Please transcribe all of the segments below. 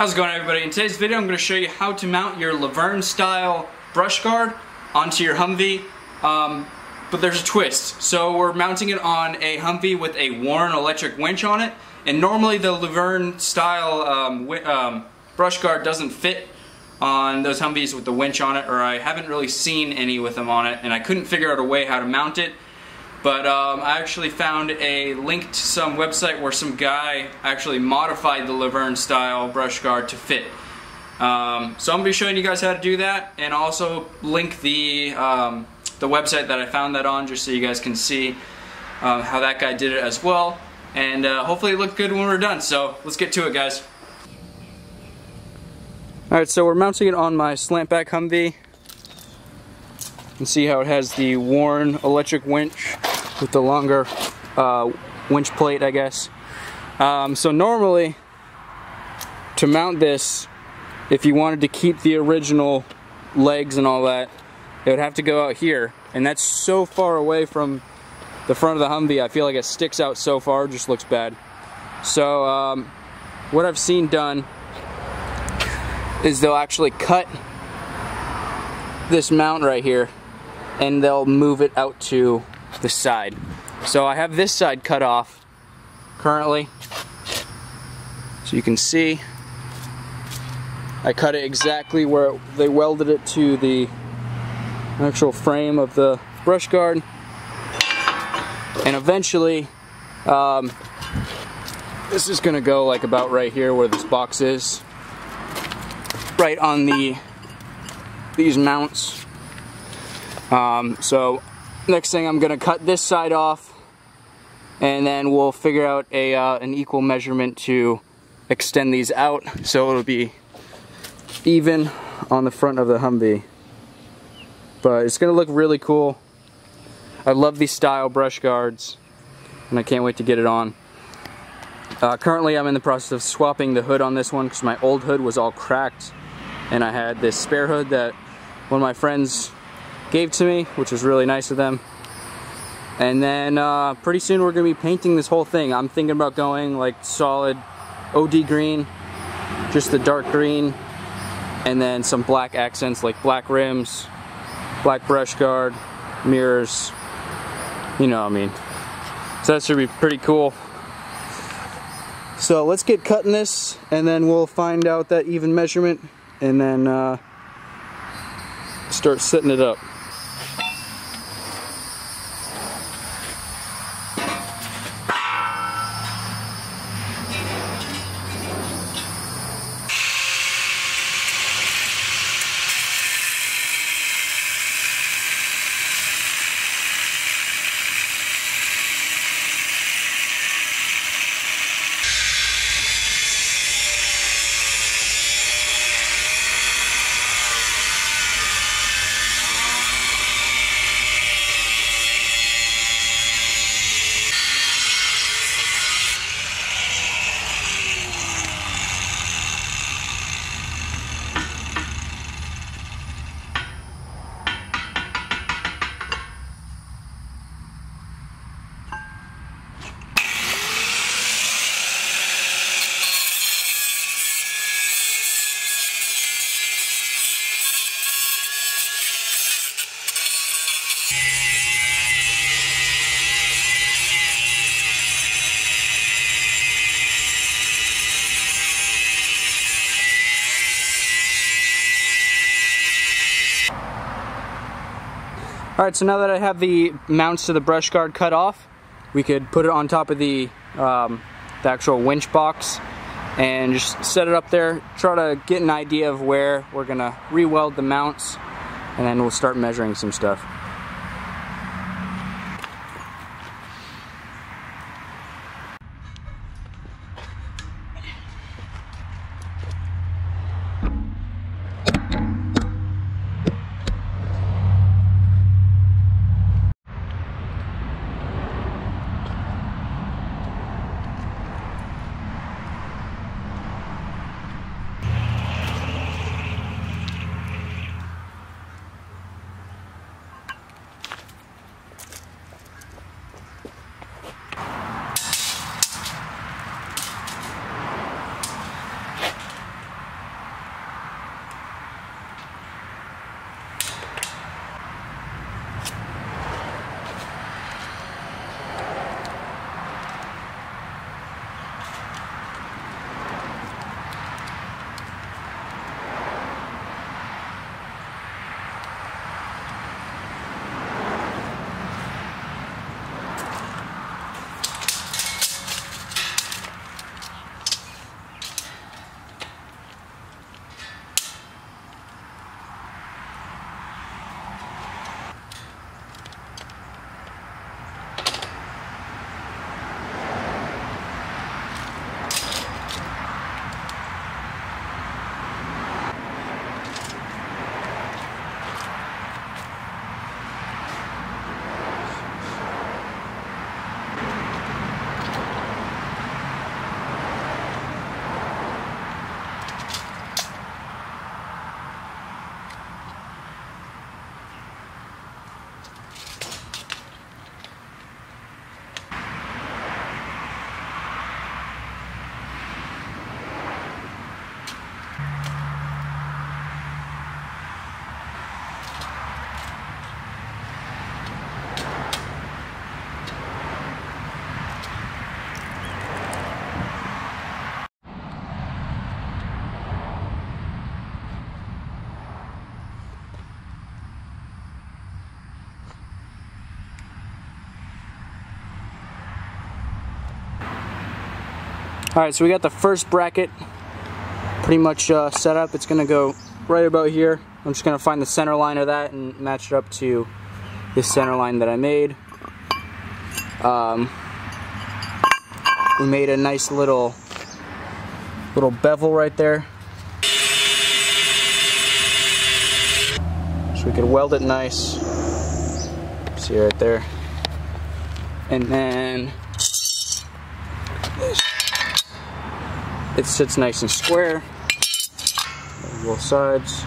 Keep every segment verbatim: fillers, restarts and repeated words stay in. How's it going, everybody? In today's video I'm going to show you how to mount your Luverne style brush guard onto your Humvee, um, but there's a twist. So we're mounting it on a Humvee with a Warn electric winch on it, and normally the Luverne style um, um, brush guard doesn't fit on those Humvees with the winch on it, or I haven't really seen any with them on it, and I couldn't figure out a way how to mount it. But um, I actually found a link to some website where some guy actually modified the Luverne style brush guard to fit. Um, so I'm going to be showing you guys how to do that, and also link the, um, the website that I found that on, just so you guys can see uh, how that guy did it as well. And uh, hopefully it looked good when we're done, so let's get to it, guys. Alright, so we're mounting it on my slant back Humvee. You can see how it has the Warn electric winch with the longer uh, winch plate, I guess. Um, so normally, to mount this, if you wanted to keep the original legs and all that, it would have to go out here. And that's so far away from the front of the Humvee, I feel like it sticks out so far, it just looks bad. So um, what I've seen done is they'll actually cut this mount right here, and they'll move it out to the side. So I have this side cut off currently, so you can see I cut it exactly where it, they welded it to the actual frame of the brush guard. And eventually um, this is gonna go like about right here where this box is, right on the these mounts. Um, so next thing, I'm gonna cut this side off, and then we'll figure out a uh, an equal measurement to extend these out, so it'll be even on the front of the Humvee. But it's gonna look really cool. I love these style brush guards, and I can't wait to get it on. Uh, currently I'm in the process of swapping the hood on this one, because my old hood was all cracked, and I had this spare hood that one of my friends gave to me, which was really nice of them. And then uh, pretty soon we're gonna be painting this whole thing. I'm thinking about going like solid O D green, just the dark green, and then some black accents like black rims, black brush guard, mirrors, you know what I mean. So that should be pretty cool. So let's get cutting this, and then we'll find out that even measurement, and then uh, start setting it up. Alright, so now that I have the mounts to the brush guard cut off, we could put it on top of the, um, the actual winch box and just set it up there, try to get an idea of where we're going to re-weld the mounts, and then we'll start measuring some stuff. Alright, so we got the first bracket pretty much uh, set up. It's going to go right about here. I'm just going to find the center line of that and match it up to this center line that I made. Um, we made a nice little little bevel right there, so we could weld it nice. See right there. And then it sits nice and square on both sides.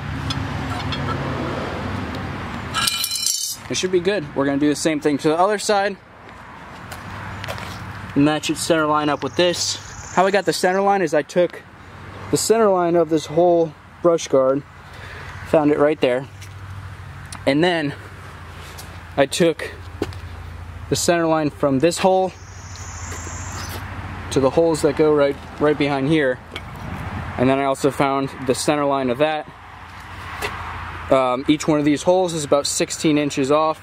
It should be good. We're going to do the same thing to the other side. Match its center line up with this. How I got the center line is I took the center line of this whole brush guard, found it right there, and then I took the center line from this hole to the holes that go right right behind here, and then I also found the center line of that. Um, each one of these holes is about sixteen inches off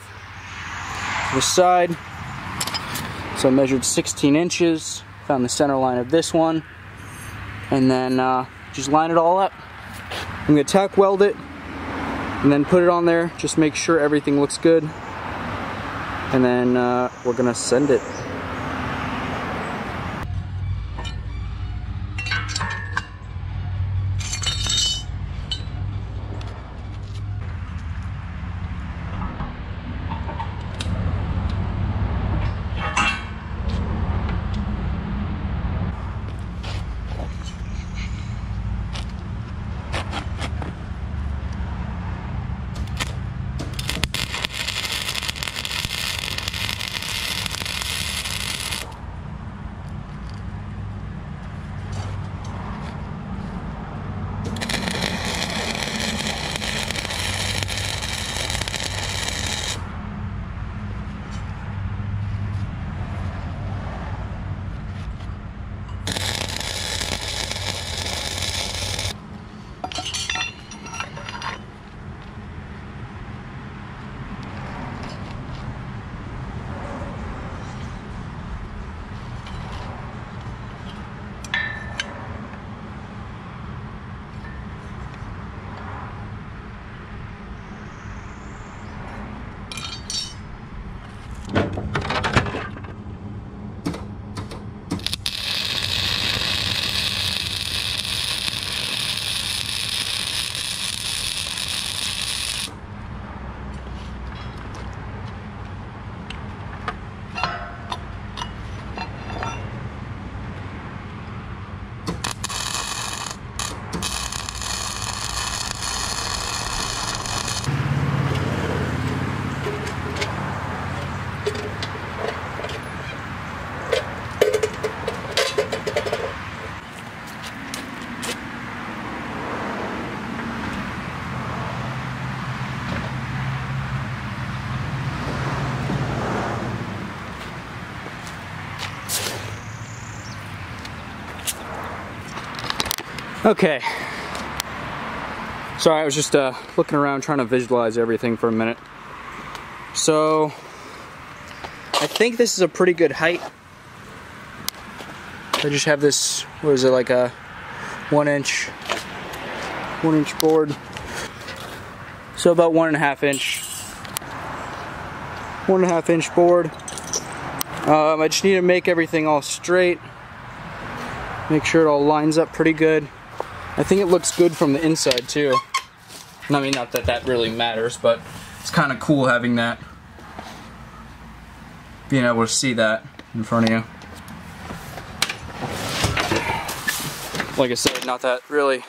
the side, so I measured sixteen inches, found the center line of this one, and then uh, just line it all up. I'm going to tack weld it and then put it on there, just make sure everything looks good, and then uh, we're going to send it. Okay, sorry, I was just uh, looking around trying to visualize everything for a minute. So, I think this is a pretty good height. I just have this, what is it, like a one inch, one inch board. So about one and a half inch, one and a half inch board. Um, I just need to make everything all straight. Make sure it all lines up pretty good. I think it looks good from the inside too. I mean, not that that really matters, but it's kind of cool having that, being able to see that in front of you. Like I said, not that really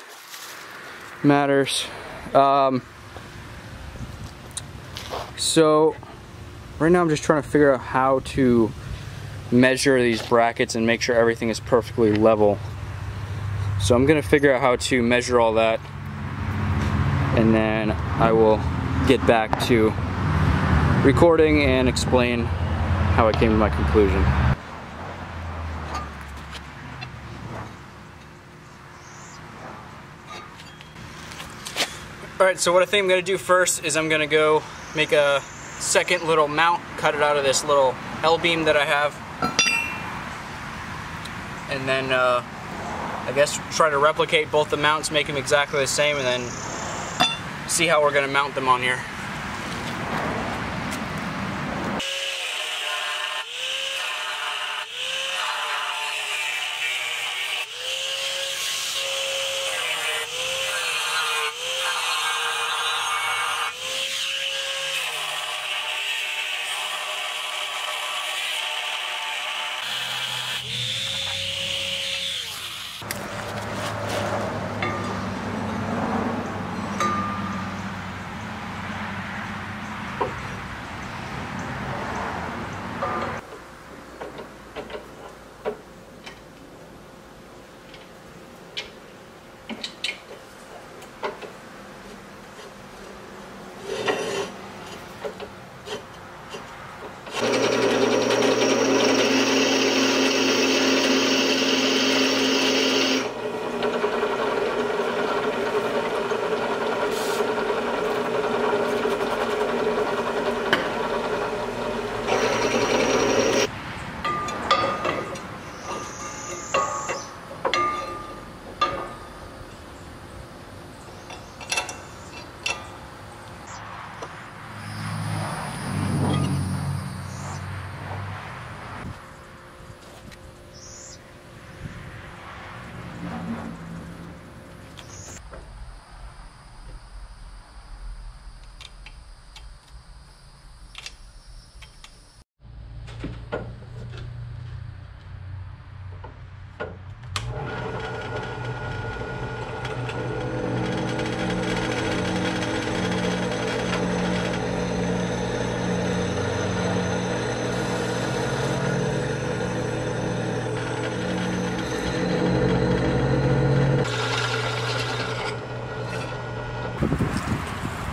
matters. Um, so right now I'm just trying to figure out how to measure these brackets and make sure everything is perfectly level. So I'm gonna figure out how to measure all that, and then I will get back to recording and explain how I came to my conclusion. Alright, so what I think I'm gonna do first is I'm gonna go make a second little mount, cut it out of this little L-beam that I have. and then uh, I guess try to replicate both the mounts, make them exactly the same, and then see how we're going to mount them on here.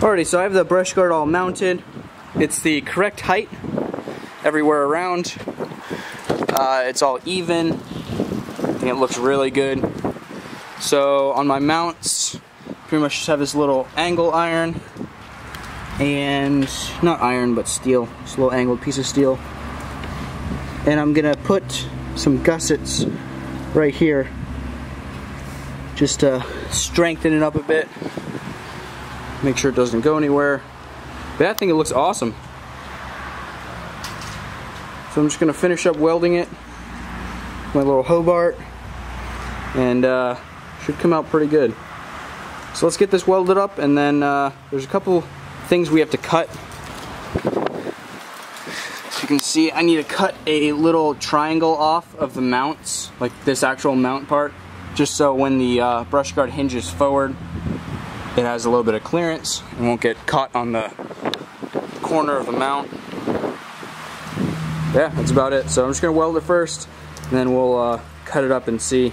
Alrighty, so I have the brush guard all mounted. It's the correct height everywhere around. Uh, it's all even. I think it looks really good. So on my mounts, pretty much just have this little angle iron, and not iron but steel. It's a little angled piece of steel. And I'm gonna put some gussets right here just to strengthen it up a bit. Make sure it doesn't go anywhere. But I think it looks awesome. So I'm just gonna finish up welding it with my little Hobart, and uh, should come out pretty good. So let's get this welded up, and then uh, there's a couple things we have to cut. As you can see, I need to cut a little triangle off of the mounts, like this actual mount part, just so when the uh, brush guard hinges forward, it has a little bit of clearance and won't get caught on the corner of the mount. Yeah, that's about it. So I'm just gonna weld it first, and then we'll uh, cut it up and see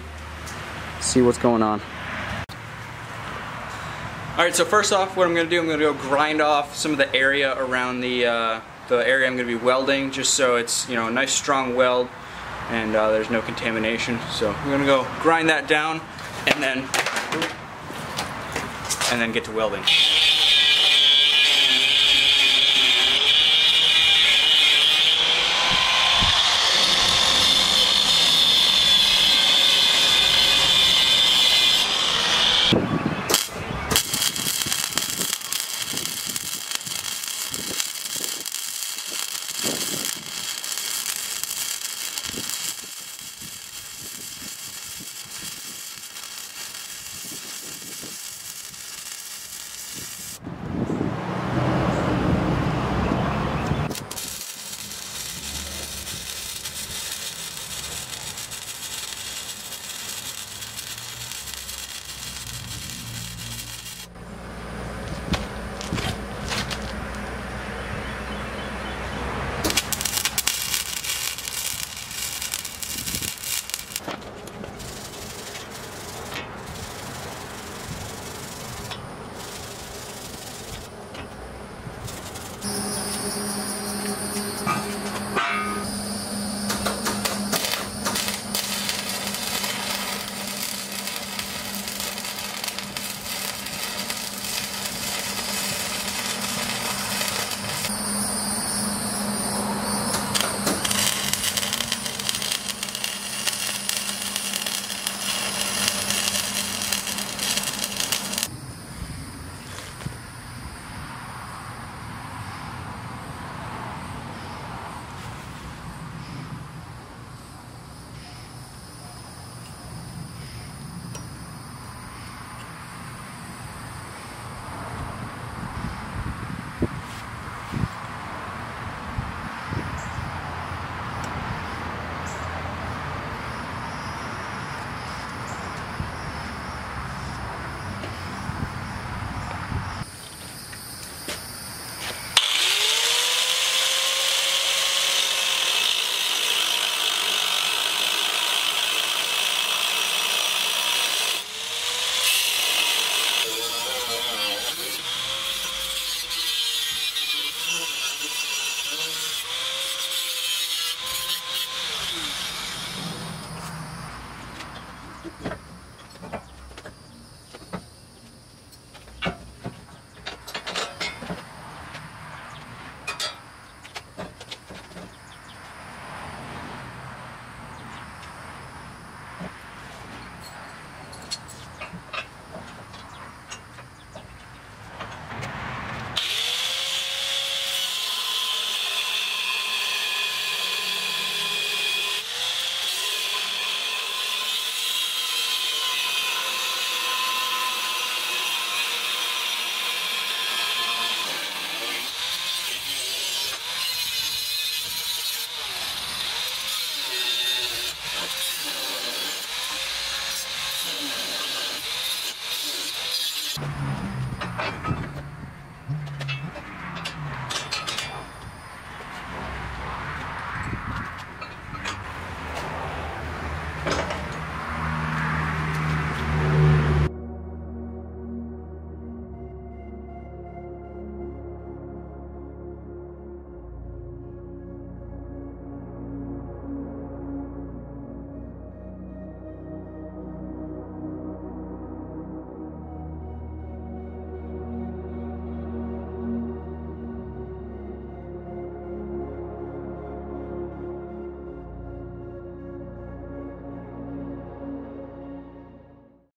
see what's going on. All right, so first off, what I'm gonna do, I'm gonna go grind off some of the area around the uh, the area I'm gonna be welding, just so it's, you know, a nice strong weld, and uh, there's no contamination. So I'm gonna go grind that down, and then. and then get to welding.